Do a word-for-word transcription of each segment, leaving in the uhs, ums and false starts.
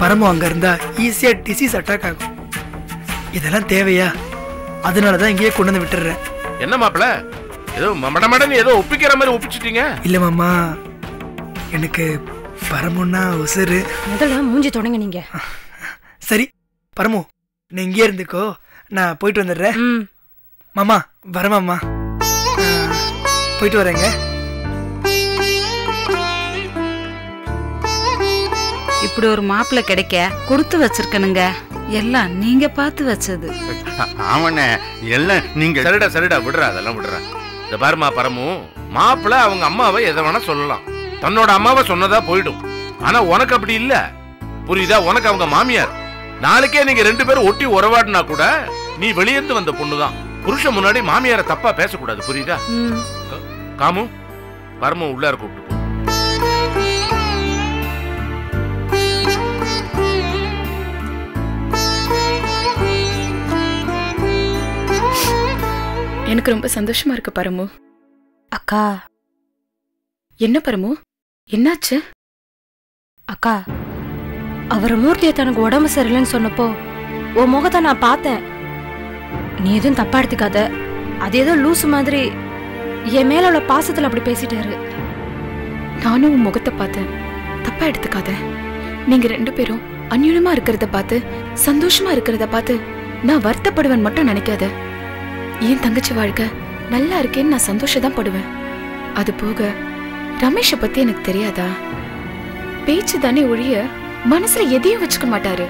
பரமோ அங்க இருந்தா ஈஸியா டிசீஸ் அட்டாக் ஆகும். இதெல்லாம் தேவையா? அதனால தான் இங்கேயே கொண்டு வந்து விட்டுறேன். என்ன மாப்ள? ஏதோ மடமடன்னு ஏதோ ஒப்பிக்கிற மாதிரி ஒப்பிச்சிட்டீங்க. இல்ல மாமா. எனக்கு பரமோன்னா உசுறு. முதல்ல மூஞ்சி தொடங்க நீங்க. சரி. பரமோ, நீ இங்கேயே இருந்துக்கோ. நான் போயிட்டு வந்தறேன். மாமா, வர மாமா. போயிட்டு வரேங்க. இப்படி ஒரு மாப்ள கிடைக்க கொடுத்து வச்சிருக்கணுங்க. எல்லாம் நீங்க பார்த்து வச்சது. ஆமானே, எல்லாம் நீங்க. சரிடா சரிடா விடுறா, அதெல்லாம் விடுறா. இந்த பாருமா பரமு, மாப்ள அவங்க அம்மாவை எதவனா சொல்லலாம். தன்னோட அம்மாவை சொன்னதா போய்டும். ஆனா உனக்கு அப்படி இல்ல. புரியுதா? உனக்கு அவங்க மாமியார். நாளைக்கே நீங்க ரெண்டு பேரும் ஒட்டி உறவாடினா கூட நீ வெளியேந்து வந்த பொண்ணுதான். புருஷன் முன்னாடி மாமியாரை தப்பா பேச கூடாது. புரியுதா? காமு, பரமு உள்ளார கூப்பிட்டு. எனக்கு ரொம்ப சந்தோஷமா இருக்கு பரமு. அக்கா. என்ன பரமு? என்னாச்சு? அக்கா. அவர் மூர்த்தியை தனக்கு உடம்பு சரியில்லைன்னு சொன்னப்போ உன் முகத்தை நான் பார்த்தேன். நீ எதுவும் தப்பா எடுத்துக்காத. அது ஏதோ லூசு மாதிரி என் மேல உள்ள பாசத்துல அப்படி பேசிட்டாரு. நானும் உன் முகத்தை பார்த்தேன். தப்பா எடுத்துக்காத. நீங்க ரெண்டு பேரும் அந்யூனமா இருக்கிறத பார்த்து சந்தோஷமா இருக்கிறத பார்த்து நான் வருத்தப்படுவேன் மட்டும் நினைக்காத. என் தங்கச்சி வாழ்க்கை நல்லா இருக்கேன்னு நான் சந்தோஷதான் படுவேன். அது போக ரமேஷை பத்தி எனக்கு தெரியாதா? பேச்சு தானே ஒழிய மனசுல எதையும் வச்சுக்க மாட்டாரு.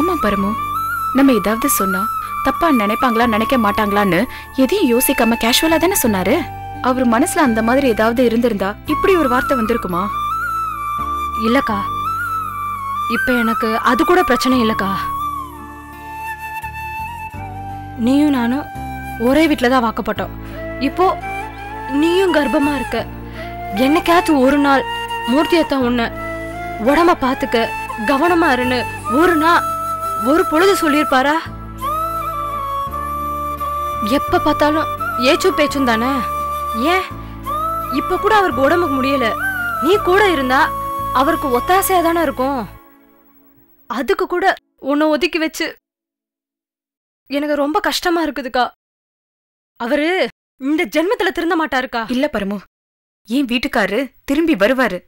ஆமா பரமு, நம்ம ஏதாவது சொன்னா தப்பா நினைப்பாங்களா நினைக்க மாட்டாங்களான்னு எதையும் யோசிக்காம கேஷுவலா தானே சொன்னாரு. அவர் மனசுல அந்த மாதிரி ஏதாவது இருந்திருந்தா இப்படி ஒரு வார்த்தை வந்திருக்குமா? இல்லக்கா, இப்ப எனக்கு அது கூட பிரச்சனை இல்லக்கா. நீயும் நானும் ஒரே வீட்டில் தான் வாக்கப்பட்டோம். இப்போ நீயும் கர்ப்பமா இருக்க. என்னைக்காச்சும் ஒரு நாள் மூர்த்தியத்தான் உன்னை உடம்ப பார்த்துக்க கவனமா இருன்னு ஒரு நாள் ஒரு பொழுது சொல்லியிருப்பாரா? எப்ப பார்த்தாலும் ஏச்சும் பேச்சும் தானே. ஏன் இப்ப கூட அவருக்கு உடம்புக்கு முடியல, நீ கூட இருந்தா அவருக்கு ஒத்தாசையா தானே இருக்கும். அதுக்கு கூட உன்னை ஒதுக்கி வச்சு எனக்கு ரொம்ப கஷ்டமா இருக்குதுக்கா. அவரு இந்த ஜென்மத்துல திருந்த மாட்டாருக்கா? இல்ல பரமு, ஏன் வீட்டுக்காரு திரும்பி வருவாரு.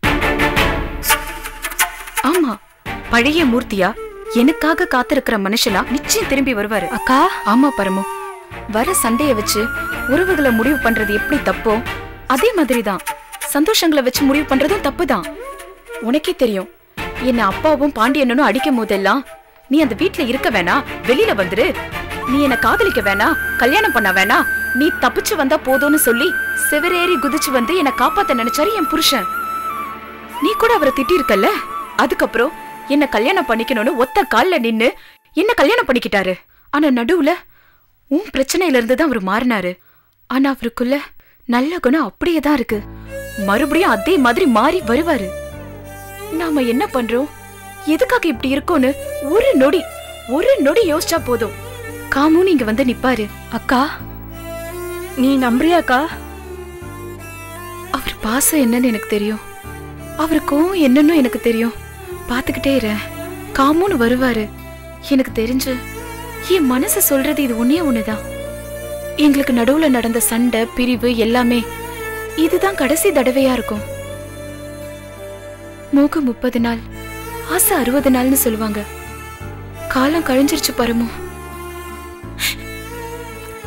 ஆமா, பழைய மூர்த்தியா எனக்காக காத்திருக்கிற மனுஷனா நிச்சயம் திரும்பி வருவாரு அக்கா. ஆமா பரமு, வர சண்டைய வச்சு உறவுகளை முடிவு பண்றது எப்படி தப்போ அதே மாதிரிதான் சந்தோஷங்களை வச்சு முடிவு பண்றதும் தப்புதான். உனக்கே தெரியும், என்ன அப்பாவும் பாண்டியனும் அடிக்கும் போதெல்லாம் நீ அந்த வீட்டுல இருக்க வேணா, வெளியில வந்துரு, நீ என்ன காதலிக்க வேணா, கல்யாணம் பண்ண வேணா, நீ தப்பிச்சு வந்தா போதும்னு சொல்லி செவரேறி குதிச்சு வந்து என்ன காப்பாத்த நினைச்சாரு என் புருஷன். நீ கூட அவரை திட்டி இருக்கல்ல, அதுக்கப்புறம் என்ன கல்யாணம் பண்ணிக்கணும்னு ஒத்த கால்ல நின்னு என்ன கல்யாணம் பண்ணிக்கிட்டாரு. ஆனா நடுவுல உன் பிரச்சனையில இருந்துதான் அவரு மாறினாரு. ஆனா அவருக்குள்ள நல்ல குணம் அப்படியேதான் இருக்கு. மறுபடியும் அதே மாதிரி மாறி வருவாரு. நாம என்ன பண்றோம், எதுக்காக இப்படி இருக்கோன்னு ஒரு நொடி ஒரு நொடி யோசிச்சா போதும். காமு, நீங்க வந்து நிப்பாரு. அக்கா, நீ நம்புறியாக்கா? அவர் பாசம் என்னன்னு எனக்கு தெரியும், அவர் கோவம் என்னன்னு எனக்கு தெரியும். பாத்துக்கிட்டே இரு, காமுன்னு வருவாரு. எனக்கு தெரிஞ்சு என் மனசு சொல்றது இது ஒன்னே ஒண்ணுதான். எங்களுக்கு நடுவுல நடந்த சண்டை பிரிவு எல்லாமே இதுதான் கடைசி தடவையா இருக்கும். மூக்கு முப்பது நாள் ஆசை அறுபது நாள்னு சொல்லுவாங்க. காலம் கழிஞ்சிருச்சு பரமு.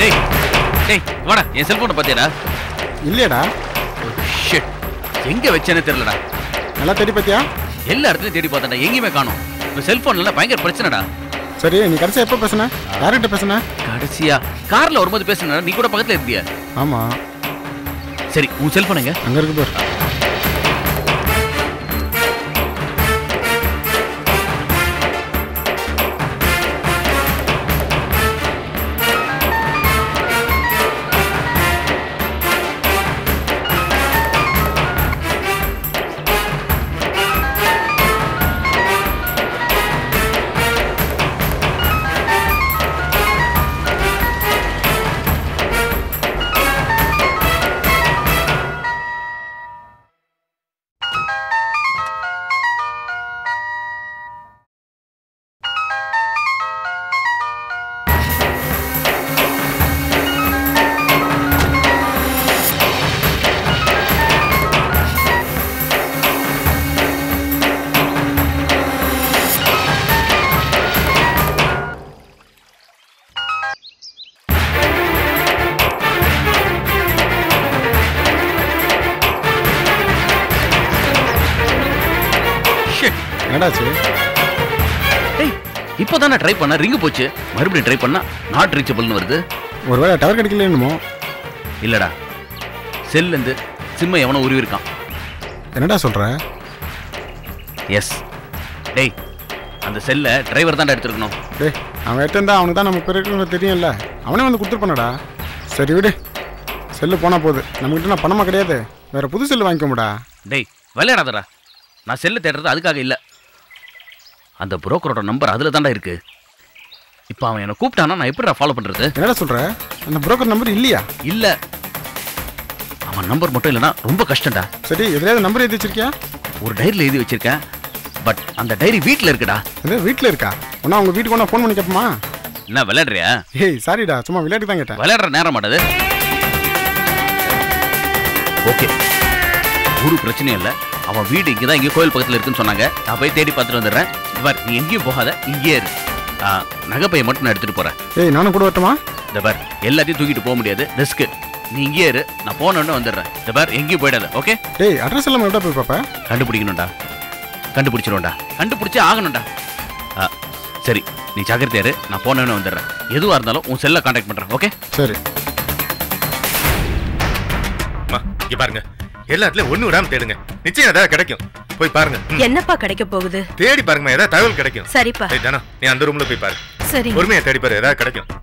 டேய் டேய் வாடா என் செல்போனை பாத்தியாடா இல்லையடா ஷிட் எங்க வெச்சேனே தெரியலடா நல்லா தேடி பாத்தியா எல்லா இடத்துலயும் தேடி பார்த்தேன்டா எங்கயுமே காணோம் இந்த செல்போன்ல பயங்கர பிரச்சனைடா சரி நீ கடைசியா எப்ப பேசنا யார்கிட்ட பேசنا கடைசியா கார்ல ஒருமது பேசنا நீ கூட பக்கத்துல இருந்தியா ஆமா சரி உன் செல்போன் எங்க அங்க இருக்கு பாரு இப்போதான ட்ரை பண்ண ரிங் போச்சு மறுபடியும் ட்ரை பண்ணா நாட் ரீச்சபிள்னு வருது ஒருவேளை டவர் கிடைக்கல என்னமோ இல்லடா செல்ல இருந்து சிம் எவனோ உருவி இருக்கான் என்னடா சொல்ற எஸ் டேய் அந்த செல்ல டிரைவர் தான்டா எடுத்துக்கணும் டேய் அவன் எடுத்தா அவனுக்கு தான் நம்ம பெருக்குன்னு தெரியும்ல அவனே வந்து கொடுத்துப்பானடா சரி விடு செல்ல போனா போகுது நம்மகிட்ட நான் பணமா கிடையாது வேற புது செல் வாங்கிக்கோடா டேய் விளையாடாதடா நான் செல்ல தேடுறது அதுக்காக இல்லை அந்த புரோக்கரோட நம்பர் அதுல தான்டா இருக்கு இப்போ அவன் என்ன கூப்பிட்டானா நான் எப்படிடா ஃபாலோ பண்றது என்னடா சொல்ற அந்த புரோக்கர் நம்பர் இல்லையா இல்ல அவன் நம்பர் மட்டும் இல்லனா ரொம்ப கஷ்டம்டா சரி எதையாவது நம்பர் எழுதி வச்சிருக்கியா ஒரு டைரியில எழுதி வச்சிருக்கேன் பட் அந்த டைரி வீட்ல இருக்குடா என்ன வீட்ல இருக்கா உடனே உங்க வீட்டுக்கு நான் ஃபோன் பண்ணி கேப்பமா என்ன விளையாடுறியா ஏய் சாரிடா சும்மா விளையாடி தான் கேட்டேன் விளையாடுற நேரம் மாட்டது ஓகே ஒரு பிரச்சனை இல்ல அவன் வீடு இங்கே தான் இங்கே கோயில் பக்கத்தில் இருக்குன்னு சொன்னாங்க நான் போய் தேடி பார்த்துட்டு வந்துடுறேன் பார் நீ எங்கேயும் போகாத இங்கே இரு நகைப்பையை மட்டும் நான் எடுத்துகிட்டு போகிறேன் ஏய் நானும் கூட வரட்டுமா இந்த பார் எல்லாத்தையும் தூக்கிட்டு போக முடியாது ரிஸ்க்கு நீ இங்கே இரு நான் போனோடனே வந்துடுறேன் இந்த பார் எங்கேயும் போயிடாத ஓகே டேய் அட்ரஸ் எல்லாம் எவ்வளோ போய் பார்ப்பேன் கண்டுபிடிக்கணும்டா கண்டுபிடிச்சிடும்டா கண்டுபிடிச்சே ஆகணும்டா ஆ சரி நீ ஜாக்கிரதையா இரு நான் போனோடனே வந்துடுறேன் எதுவாக இருந்தாலும் உன் செல்லை கான்டாக்ட் பண்ணுறேன் ஓகே சரி இங்கே பாருங்க எல்லாத்துலயும் ஒண்ணு விடாம தேடுங்க நிச்சயம் ஏதாவது கிடைக்கும் போய் பாருங்க என்னப்பா கிடைக்க போகுது தேடி பாருங்க ஏதாவது தகவல் கிடைக்கும் சரிப்பா ஜனா நீ அந்த ரூம்ல போய் பாரு சரி பொறுமையா தேடி பாரு ஏதாவது கிடைக்கும்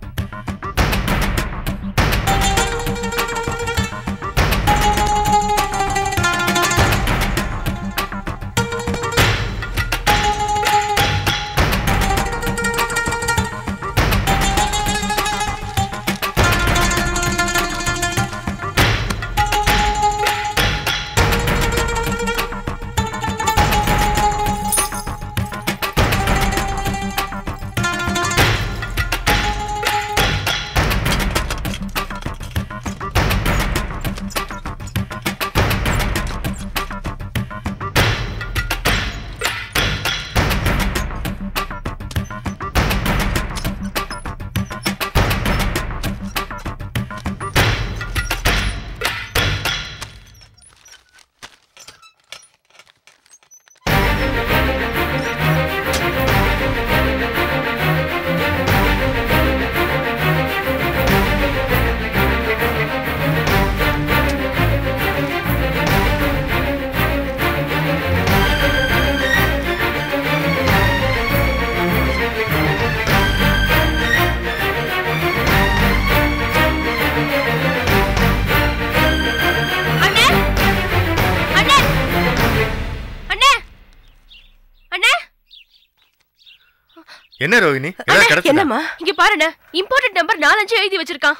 என்ன ரோகிணி இதெல்லாம் கடத்தமா இங்க பாருங்க இம்பார்ட்டன்ட் நம்பர் நாலு அஞ்சு எழுதி வச்சிருக்கான்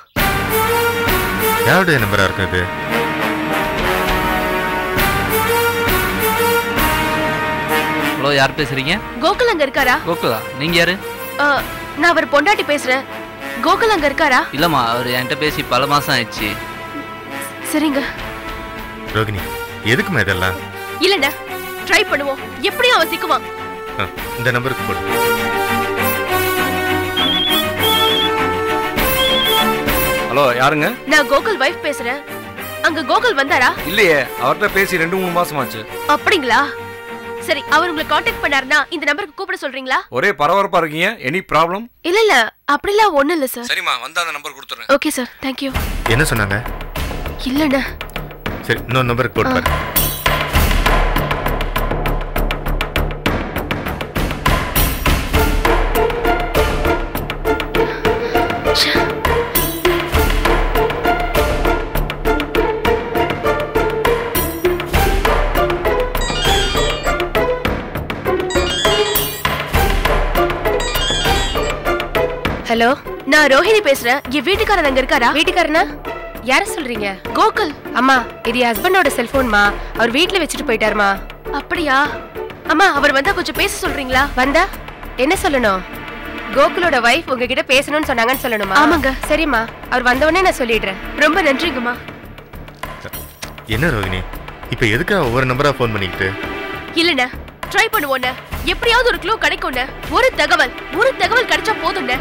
யாருடைய நம்பரா இருக்கு இது? ஹலோ, யார் பேசுறீங்க? கோகுல் அங்க இருக்காரா? கோகுலா, நீங்க யாரு? நான் அவர் பொண்டாட்டி பேசுறேன். கோகுல் அங்க இருக்காரா? இல்லம்மா, அவர் என்கிட்ட பேசி பல மாசம் ஆயிடுச்சு. சரிங்க. ரோகிணி, எதுக்குமே இதெல்லாம்? இல்லடா, ட்ரை பண்ணுவோம், எப்படியும் அவ சிக்குவான். இந்த நம்பருக்கு போடு. ஹலோ, யாருங்க? நான் கோகுல் வைஃப் பேசுறேன். அங்க கோகுல் வந்தாரா? இல்லையே, அவர்ட்ட பேசி ரெண்டு மூணு மாசம் ஆச்சு. அப்படிங்களா? சரி, அவர் உங்களை காண்டாக்ட் பண்ணாருனா இந்த நம்பருக்கு கூப்பிட சொல்றீங்களா? ஒரே பரபரப்பா இருக்கீங்க, எனி ப்ராப்ளம்? இல்ல இல்ல, அப்படிலாம் ஒண்ணு இல்ல சார். சரிமா, வந்தா அந்த நம்பர் கொடுத்துறேன். Okay sir, thank you. என்ன சொன்னாங்க? இல்லடா. சரி, இன்னொரு நம்பருக்கு போட் பாரு. ஹலோ, நான் ரோஹிணி பேசுறேன். என் வீட்டுக்காரன் அங்க இருக்காரா? வீட்டுக்காரனா? யார சொல்றீங்க? கோகுல். அம்மா, இது என் ஹஸ்பண்டோட செல்போன்மா, அவர் வீட்டுல வச்சுட்டு போயிட்டாருமா. அப்படியா? அம்மா, அவர் வந்தா கொஞ்சம் பேச சொல்றீங்களா? வந்தா என்ன சொல்லணும்? கோகுலோட வைஃப் உங்ககிட்ட பேசணும்னு சொன்னாங்கன்னு சொல்லணுமா? ஆமாங்க. சரிம்மா, அவர் வந்தவொடனே நான் சொல்லிடுறேன். ரொம்ப நன்றிங்கம்மா. என்ன ரோஹிணி, இப்ப எதுக்கா ஒவ்வொரு நம்பரா போன் பண்ணிக்கிட்டு? இல்லண்ணா, ட்ரை பண்ணுவோண்ண, எப்படியாவது ஒரு க்ளூ கிடைக்கும்ண்ண. ஒரு தகவல் ஒரு தகவல் கிடைச்சா போதும்ண்ண.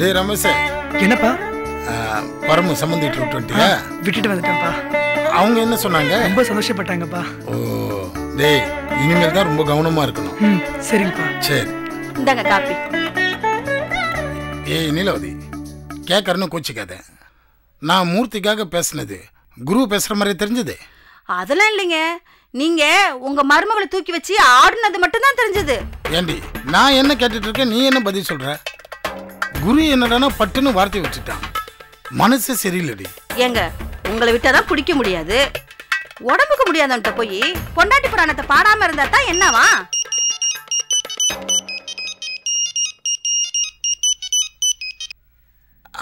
டே ரமேஷ், என்னப்பா பரமு சம்பந்தி விட்டுட்டு வந்துட்டியா? விட்டுட்டு வந்துட்டேன்ப்பா. அவங்க என்ன சொன்னாங்க? ரொம்ப சந்தோஷப்பட்டாங்கப்பா. ஓ டேய், இனிமேல் தான் ரொம்ப கவனமா இருக்கணும். ம், சரிங்கப்பா. சரி, இந்தாங்க காபி. ஏய் நிலோதி, கேட்கறன்னு கோச்சிக்காத. நான் மூர்த்திக்காக பேசினது குரு பேசுகிற மாதிரி தெரிஞ்சது? அதெல்லாம் இல்லைங்க, நீங்கள் உங்கள் மருமகளை தூக்கி வச்சு ஆடுனது மட்டும்தான் தெரிஞ்சது. ஏண்டி, நான் என்ன கேட்டுட்டு இருக்கேன், நீ என்ன பதில் சொல்கிற? குரு என்னடானா பட்டுன்னு வார்த்தை விட்டுட்டான். மனசு சரியில்லடி. ஏங்க, உங்களை விட்டாதான் பிடிக்க முடியாது. உடம்புக்கு முடியாதவன்ட்ட போய் பொண்டாட்டி புராணத்தை பாடாம இருந்தா தான் என்னவா?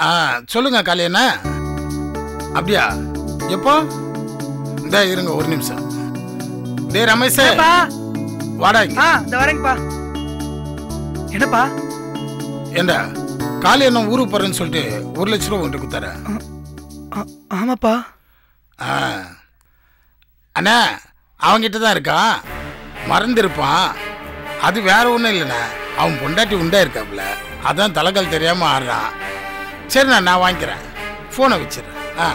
ஆ, சொல்லுங்க காளியண்ணா. அப்படியா? எப்போ? இந்த இருங்க ஒரு நிமிஷம். டேய் ரமேஷ், வாடா. ஆ, இந்த வரேங்கப்பா. என்னப்பா? ஏண்டா காலையில் என்ன ஊருக்கு போகிறேன்னு சொல்லிட்டு ஒரு லட்ச ரூபா ஒன்று கொடுத்தாரு? ஆமாப்பா. ஆ அண்ணா, அவங்ககிட்ட தான் இருக்கான், மறந்துருப்பான். அது வேற ஒன்றும் இல்லைண்ணா, அவன் பொண்டாட்டி உண்டா இருக்காப்புல, அதான் தலைக்கால் தெரியாமல் ஆடுறான். சரிண்ணா, நான் வாங்கிக்கிறேன், ஃபோனை வச்சிடறேன். ஆ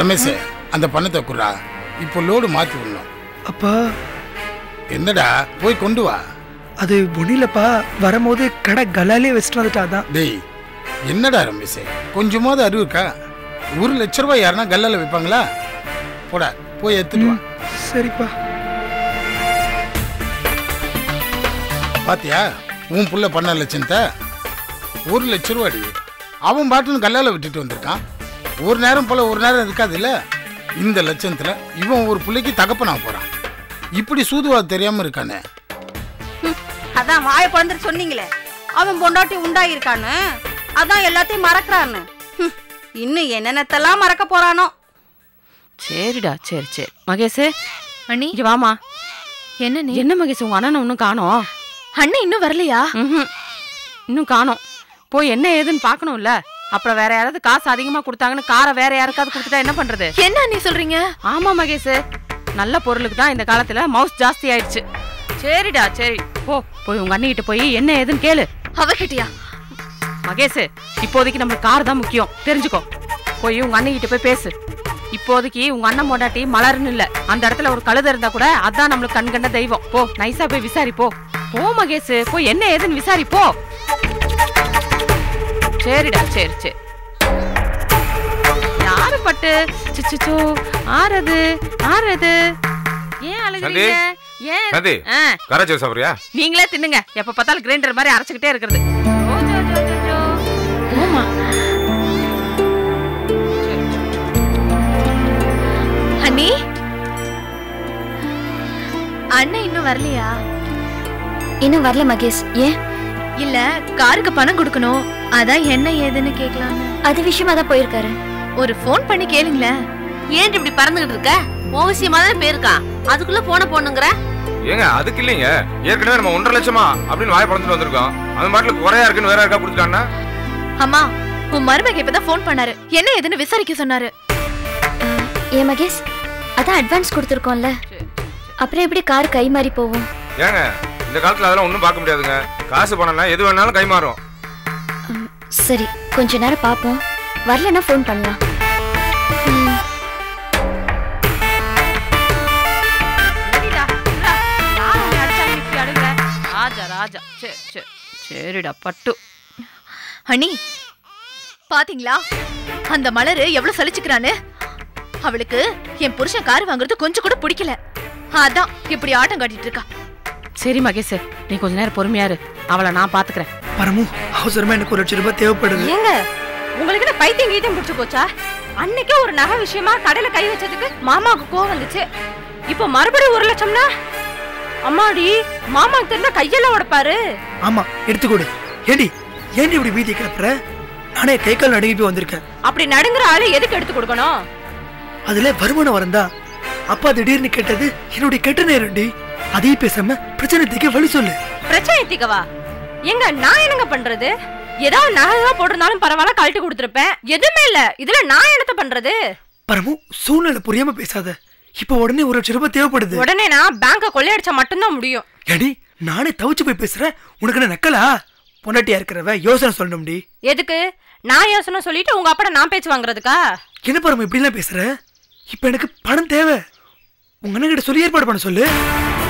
ரமேஷ், அந்த பணத்தை குடுறா, இப்போ லோடு மாற்றி விடணும். அப்பா என்னடா, போய் கொண்டு வா. அது ஒன்னிலப்பா, வரும்போது கடை கலாலே வச்சுட்டு வந்துட்டாதான். டேய் என்னடா ரமேஷ், கொஞ்சமாவது அறிவுக்கா? ஒரு லட்ச ரூபாய் யாருன்னா கல்லால வைப்பாங்களா? போடா, போய் எடுத்துட்டு வா. சரிப்பா. பாத்தியா உன் புள்ள பண்ண லட்சத்தை? ஒரு லட்ச ரூபாடி அவன் பாட்டுன்னு கல்லால விட்டுட்டு வந்திருக்கான். ஒரு நேரம் போல ஒரு நேரம் இருக்காது இல்ல? இந்த லட்சத்துல இவன் ஒரு பிள்ளைக்கு தகப்பனா போறான். இப்படி சூதுவா தெரியாம இருக்கானே. அதான் வாயை பிளந்துட்டு சொன்னீங்களே, அவன் பொண்டாட்டி உண்டாயிருக்கான்னு, அதான் எல்லாத்தையும் மறக்கிறான்னு. இன்னும் என்னென்னத்தெல்லாம் மறக்க போறானோ. சரிடா, சரி சரி. மகேஷ் அண்ணி வாமா. என்ன நீ? என்ன மகேஷ், உங்க அண்ணனை இன்னும் காணோம். அண்ணன் இன்னும் வரலையா? ம், இன்னும் காணோம். போய் என்ன ஏதுன்னு பார்க்கணும்ல. அப்புறம் வேற யாராவது காசு அதிகமா கொடுத்தாங்கன்னு காரை வேற யாருக்காவது கொடுத்துட்டா என்ன பண்றது? என்ன நீ சொல்றீங்க? ஆமா மகேஷ், நல்ல பொருளுக்கு தான் இந்த காலத்துல மவுஸ் ஜாஸ்தி ஆயிடுச்சு. சரிடா, சரி போ, போய் உங்க அண்ணிகிட்ட போய் என்ன ஏதுன்னு கேளு. அவகிட்டயா? மகேஷ், இப்போதைக்கு நம்ம கார் தான் முக்கியம், தெரிஞ்சுக்கோ. போய் உங்க அண்ணிகிட்ட போய் பேசு. இப்போதைக்கு உங்க அண்ணன் மொண்டாட்டி மலர்னு இல்ல, அந்த இடத்துல ஒரு கழுத இருந்தா கூட அதான் நம்மளுக்கு கண்கண்ட தெய்வம். போ, நைஸா போய் விசாரிப்போ. போ மகேஷ், போய் என்ன ஏதுன்னு விசாரிப்போ. சரிடா, சரி சரி. யாரு பட்டு சிச்சோ ஆறது ஆறது? ஏன் அழுகிறீங்க? நீங்களே தின்னுங்க, எப்ப பார்த்தாலும் கிரைண்டர் மாதிரி அரைச்சுக்கிட்டே இருக்கிறது. அண்ணி அண்ணா இன்னும் வரலையா? இன்னும் வரல மகேஷ். ஏன்? இல்ல காருக்கு பணம் கொடுக்கணும், அதான் என்ன ஏதுன்னு கேக்கலாம். அது விஷயமா தான் போயிருக்காரு. ஒரு போன் பண்ணி கேளுங்களே. ஏன் இப்படி பறந்துகிட்டு இருக்க? மோகசியமா தான் போயிருக்கான், அதுக்குள்ள போன போனுங்கற. ஏங்க அதுக்கு இல்லைங்க, ஏற்கனவே நம்ம ஒன்றரை லட்சமா அப்படின்னு வாய் பறந்துட்டு வந்திருக்கோம், அது மாட்டல குறையா இருக்குன்னு வேற யாருக்கா கொடுத்துட்டானா? அம்மா உன் மருமகன் இப்பதான் போன் பண்ணாரு, என்ன ஏதுன்னு விசாரிக்க சொன்னாரு. ஏன் மகேஷ், அதான் அட்வான்ஸ் கொடுத்துருக்கோம்ல, அப்புறம் எப்படி கார் கை மாறி போவோம்? ஏங்க இந்த காலத்துல அதெல்லாம் ஒண்ணும் பார்க்க முடியாதுங்க, காசு பண்ணலாம் எது வேணாலும் கை மாறும். சரி கொஞ்ச நேரம் பாப்போம், வரலன்னா போன் பண்ணலாம். சரிடா பட்டு அண்ணி, பாத்தீங்களா அந்த மலர் எவ்வளவு சலிச்சுக்கிறானு? அவளுக்கு என் புருஷன் கார் வாங்குறது கொஞ்சம் கூட பிடிக்கல, அதான் இப்படி ஆட்டம் காட்டிட்டு இருக்கா. சரி மகேஷ், நீ கொஞ்ச நேரம் பொறுமையாரு, அவளை நான் பாத்துக்கிறேன். பரமு அவசரமா எனக்கு ஒரு லட்சம் ரூபாய் தேவைப்படுது. ஏங்க உங்களுக்கு என்ன பைத்தியம் கீத்தியம் பிடிச்சு போச்சா? அன்னைக்கே ஒரு நகை விஷயமா கடையில கை வச்சதுக்கு மாமாவுக்கு கோவம் வந்துச்சு, இப்ப மறுபடியும் ஒரு லட்சம்னா அம்மாடி மாமாக்கு தெரிஞ்சா கையெல்லாம் உடைப்பாரு. ஆமா எடுத்துக்கொடு. ஏடி ஏண்டி இப்படி வீதி கிளப்புற? நானே கை கால் நடுங்கி போய் வந்திருக்கேன். அப்படி நடுங்குற ஆளு எதுக்கு எடுத்து கொடுக்கணும்? அதுல வருமானம் வரந்தா அப்பா திடீர்னு கேட்டது என்னுடைய கெட்ட நேரண்டி, அதே பேசாம பிரச்சனை தீக்க வழி சொல்லு. பிரச்சனை தீக்கவா? எங்க நான் என்னங்க பண்றது? ஏதாவது நகையா போட்டிருந்தாலும் பரவாயில்ல கழட்டி கொடுத்துருப்பேன், எதுவுமே இல்ல, இதுல நான் என்னத்த பண்றது? பரமு சூழ்நிலை புரியாம பேசாத, இப்ப உடனே ஒரு லட்சம் ரூபாய் தேவைப்படுது. உடனே நான் பேங்க கொள்ளையடிச்சா மட்டும்தான் முடியும். ஏடி நானே தவிச்சு போய் பேசுறேன், உனக்கு என்ன நக்கலா? பொண்டாட்டியா இருக்கிறவ யோசனை சொல்லணும்டி. எதுக்கு நான் யோசனை சொல்லிட்டு உங்க அப்பா நான் பேச்சு வாங்குறதுக்கா? என்ன பரமு இப்படி எல்லாம் பேசுற? இப்ப எனக்கு பணம் தேவை, உங்க அண்ணன் கிட்ட சொல்லி ஏற்பாடு பண்ண சொல்லு.